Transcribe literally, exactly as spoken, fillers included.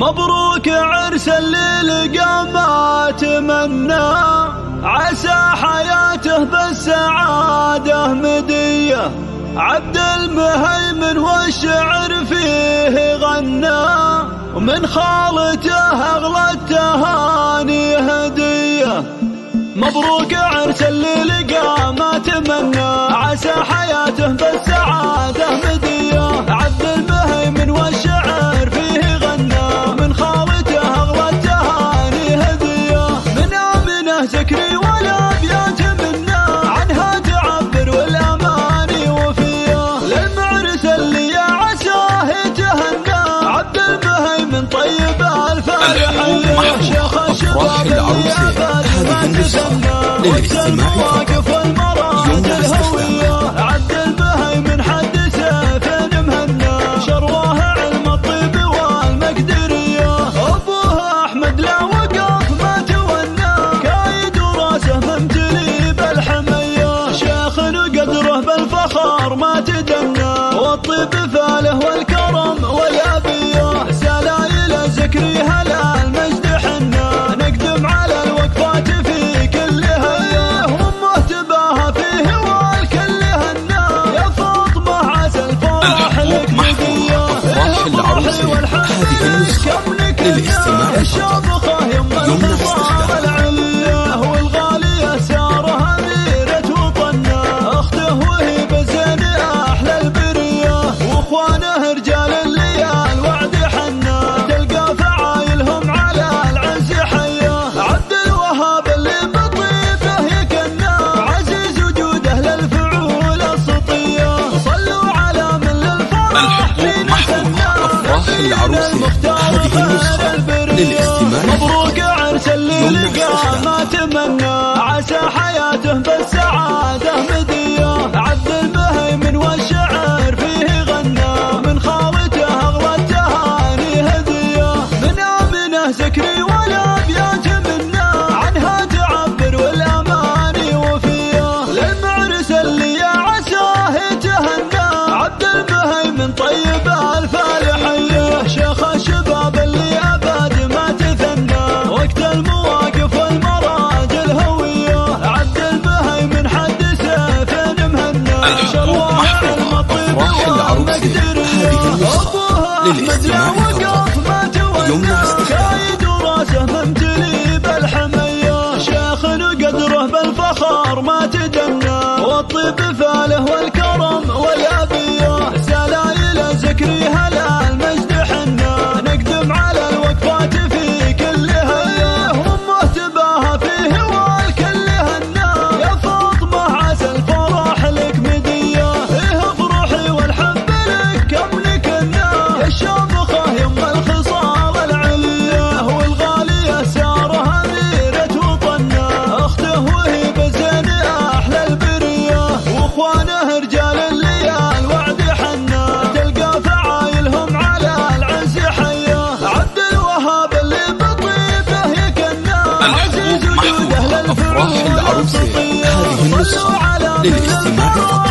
مبروك عرس اللي لقى ما تمنى، عسى حياته بالسعادة مدية، عبد المهيمن والشعر فيه غنى، ومن خالته أغلى التهاني هدية. مبروك عرس اللي لقى ما تمنى، عسى حياته بالسعادة مدية، عبد المهيمن والشعر فيه غنى، ومن خالته أغلى التهاني هدية. من آمنه ذكري والأبيات منا، عنها تعبر والأماني وفية، للمعرس اللي عساه تهنى، عبد المهيمن طيب الفرح شيخ الشباب. المواقف والمراد الهوية، عبد المهيمن حدثه فين مهنا، شرواه علم الطيب والمقدرية، أبوه أحمد لا وقف ما تونى، كايد راسه ممتلي بالحمية، شيخ قدره بالفخر ما تدنى، والطيب فاله والكرم والأبية، سلايل الذكري هلا المجد حنا، نقدم على الوقفات للاستماع الشابخة يوم الاستخدام العلية، والغالية سارها أميرة وطنة، أخته وهيب زين أحلى البرية، وأخوانه رجال الليال وعد حنا، تلقى فعايلهم على العز حية، عبد الوهاب اللي بطيفه يكنى، عزيز وجوده للفعول السطية، صلوا على من للفرح فينا سنة، أفراح العروسية للاستماع. مبروك عرس اللي لقى ما تمنى، عسى حياته بالسعادة مدية، عبد المهيمن والشعر فيه غنى، من خالته أغلى التهاني هدية، من آمنه ذكري والأبيات منا، عنها تعبر والأماني وفية، للمعرس اللي عساه تهنى، عبد المهيمن طيب الفالحية، شيخ الشباب اللي للاستماع يوم الاستخدام راسه ممتلي بالحمية، شيخ قدره بالفخر ما تدنى، والطيب فاله والكرم والأبية، سلايل ذكري هلا المجد حنا، نقدم على الوقفات في كل هية، أمه تباها فيه والكل هنا، يا فاطمة عسى الفرح لك مدية، فيه فروحي والحب لك كم الشابخة يم الخصال العلية، والغالية سارها أميرة وطنة، أخته وهيب زين أحلى البرية، وأخوانه رجال الليال وعد حنا، تلقى فعايلهم على العز حية، عبد الوهاب اللي بطيفه يكنى، عزيز وجوده للفروح والسطية، صلوا على من للاستماع.